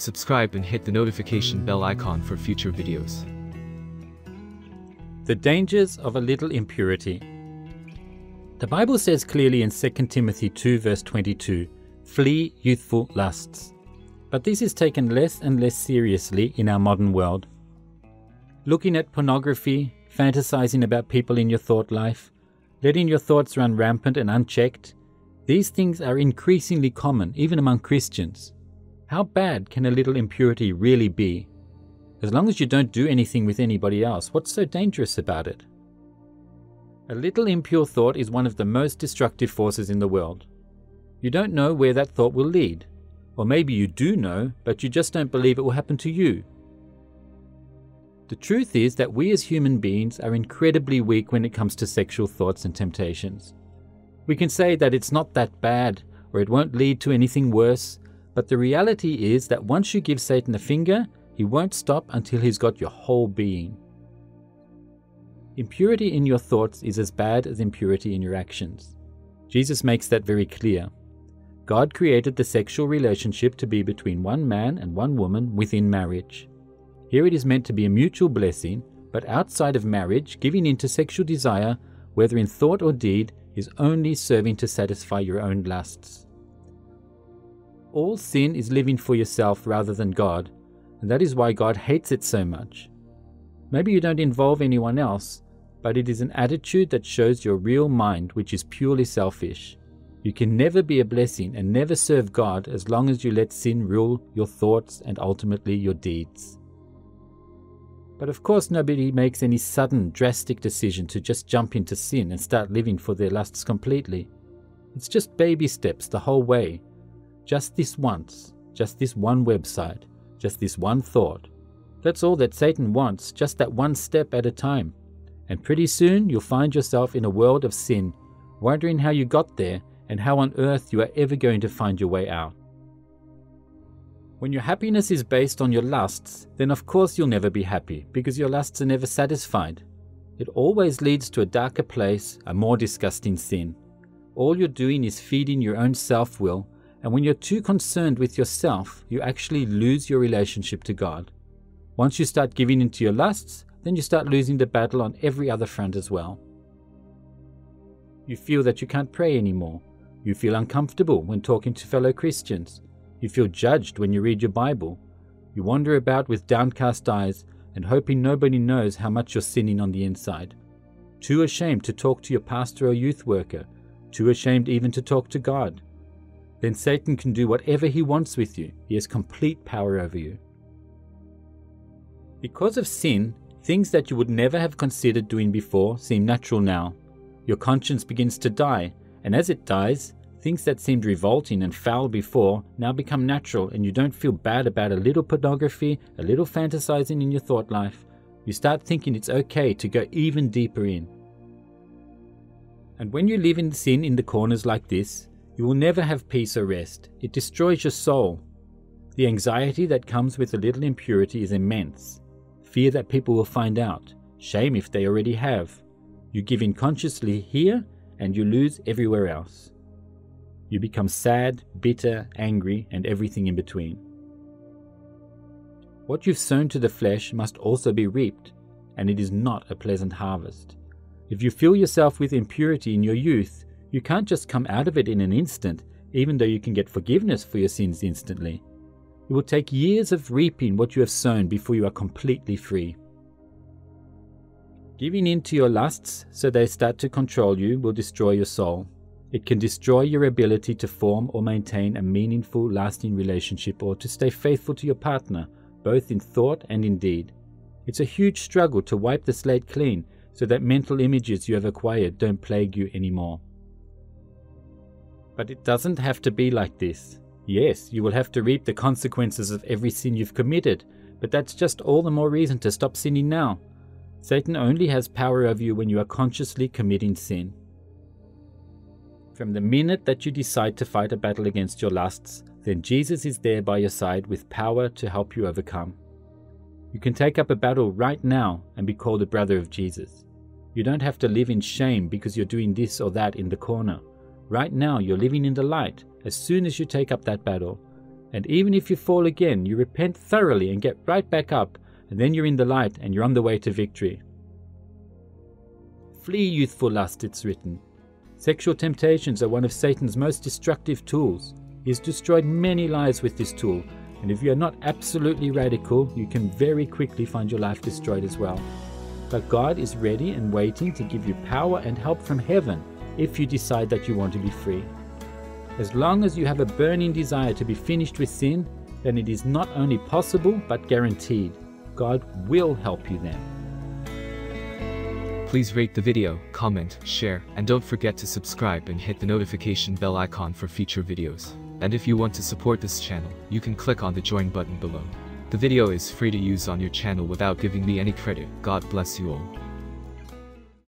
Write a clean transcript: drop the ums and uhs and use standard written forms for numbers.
subscribe and hit the notification bell icon for future videos. The dangers of a little impurity. The Bible says clearly in 2 Timothy 2 verse 22, "Flee youthful lusts." But this is taken less and less seriously in our modern world. Looking at pornography, fantasizing about people in your thought life, letting your thoughts run rampant and unchecked, these things are increasingly common even among Christians. How bad can a little impurity really be? As long as you don't do anything with anybody else, what's so dangerous about it? A little impure thought is one of the most destructive forces in the world. You don't know where that thought will lead. Or maybe you do know, but you just don't believe it will happen to you. The truth is that we as human beings are incredibly weak when it comes to sexual thoughts and temptations. We can say that it's not that bad, or it won't lead to anything worse, but the reality is that once you give Satan a finger, he won't stop until he's got your whole being. Impurity in your thoughts is as bad as impurity in your actions. Jesus makes that very clear. God created the sexual relationship to be between one man and one woman within marriage. Here it is meant to be a mutual blessing, but outside of marriage, giving in to sexual desire, whether in thought or deed, is only serving to satisfy your own lusts. All sin is living for yourself rather than God, and that is why God hates it so much. Maybe you don't involve anyone else, but it is an attitude that shows your real mind, which is purely selfish. You can never be a blessing and never serve God as long as you let sin rule your thoughts and ultimately your deeds. But of course, nobody makes any sudden, drastic decision to just jump into sin and start living for their lusts completely. It's just baby steps the whole way. Just this once, just this one website, just this one thought. That's all that Satan wants, just that one step at a time. And pretty soon you'll find yourself in a world of sin, wondering how you got there and how on earth you are ever going to find your way out. When your happiness is based on your lusts, then of course you'll never be happy, because your lusts are never satisfied. It always leads to a darker place, a more disgusting sin. All you're doing is feeding your own self-will, and when you're too concerned with yourself, you actually lose your relationship to God. Once you start giving into your lusts, then you start losing the battle on every other front as well. You feel that you can't pray anymore. You feel uncomfortable when talking to fellow Christians. You feel judged when you read your Bible. You wander about with downcast eyes and hoping nobody knows how much you're sinning on the inside. Too ashamed to talk to your pastor or youth worker. Too ashamed even to talk to God. Then Satan can do whatever he wants with you. He has complete power over you. Because of sin, things that you would never have considered doing before seem natural now. Your conscience begins to die, and as it dies, things that seemed revolting and foul before now become natural, and you don't feel bad about a little pornography, a little fantasizing in your thought life. You start thinking it's okay to go even deeper in. And when you live in sin in the corners like this, you will never have peace or rest. It destroys your soul. The anxiety that comes with a little impurity is immense. Fear that people will find out. Shame if they already have. You give in consciously here, and you lose everywhere else. You become sad, bitter, angry, and everything in between. What you've sown to the flesh must also be reaped, and it is not a pleasant harvest. If you fill yourself with impurity in your youth, you can't just come out of it in an instant, even though you can get forgiveness for your sins instantly. It will take years of reaping what you have sown before you are completely free. Giving in to your lusts so they start to control you will destroy your soul. It can destroy your ability to form or maintain a meaningful, lasting relationship, or to stay faithful to your partner, both in thought and in deed. It's a huge struggle to wipe the slate clean so that mental images you have acquired don't plague you anymore. But it doesn't have to be like this. Yes, you will have to reap the consequences of every sin you've committed, but that's just all the more reason to stop sinning now. Satan only has power over you when you are consciously committing sin. From the minute that you decide to fight a battle against your lusts, then Jesus is there by your side with power to help you overcome. You can take up a battle right now and be called a brother of Jesus. You don't have to live in shame because you're doing this or that in the corner. Right now you're living in the light as soon as you take up that battle. And even if you fall again, you repent thoroughly and get right back up, and then you're in the light and you're on the way to victory. Flee youthful lust, it's written. Sexual temptations are one of Satan's most destructive tools. He has destroyed many lives with this tool, and if you are not absolutely radical, you can very quickly find your life destroyed as well. But God is ready and waiting to give you power and help from heaven if you decide that you want to be free. As long as you have a burning desire to be finished with sin, then it is not only possible but guaranteed. God will help you then. Please rate the video, comment, share, and don't forget to subscribe and hit the notification bell icon for future videos. And if you want to support this channel, you can click on the join button below. The video is free to use on your channel without giving me any credit. God bless you all.